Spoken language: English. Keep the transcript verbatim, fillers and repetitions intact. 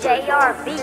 J R B.